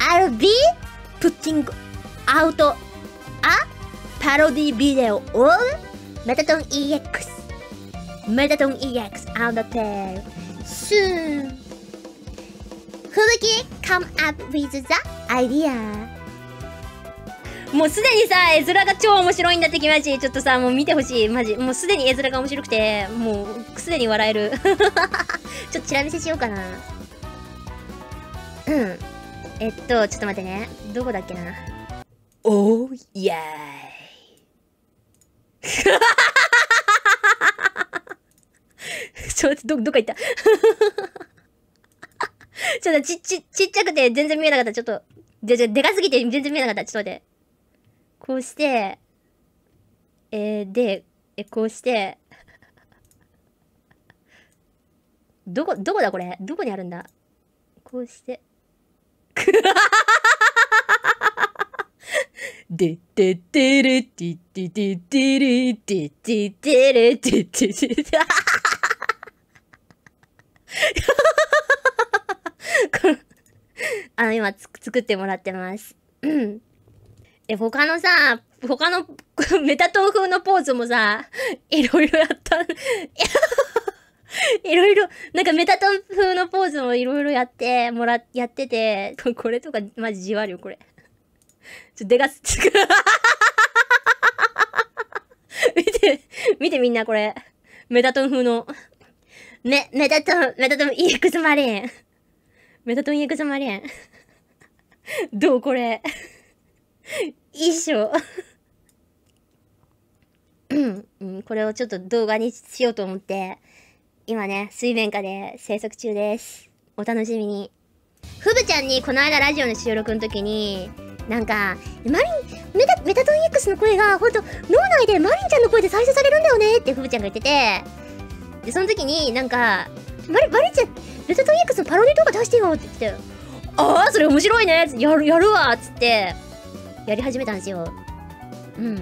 I'll be putting out a parody video on MetaToneEX on the tail soon. Fubuki come up with the idea. もうすでにさ、絵面が超面白いんだってきまし、ちょっとさ、もう見てほしい、マジ。もうすでに絵面が面白くて、もうすでに笑える。ちょっとチラ見せしようかな。うん。ちょっと待ってね。どこだっけな。おー、イェーイ。ちょっと、どっか行った。ちょっとちっちゃくて全然見えなかった。ちょっと、でかすぎて全然見えなかった。ちょっと待って。こうして、こうして、どこだこれ？どこにあるんだ？こうして。でててるててててるてててるてててる。今作ってもらってます。うん。他のメタトー風のポーズもさ、いろいろやった。いろいろ、なんかメタトン風のポーズもいろいろやってて、これとかマジじわるよ、これ。でかす、見てみんなこれ。メタトン風の。メタトン EX マリン。メタトン EX マリン。どうこれ。いいっしょ。うん、これをちょっと動画にしようと思って。今ね、水面下で生息中です。お楽しみに。ふぶちゃんにこの間ラジオの収録の時に、なんか、メタトンEX の声が、ほんと、脳内でマリンちゃんの声で再生されるんだよねってふぶちゃんが言ってて、で、その時になんか、マリンちゃん、メタトンEX のパロディ動画出してよって言って、ああ、それ面白いねやるわっつって、やり始めたんですよ。うん。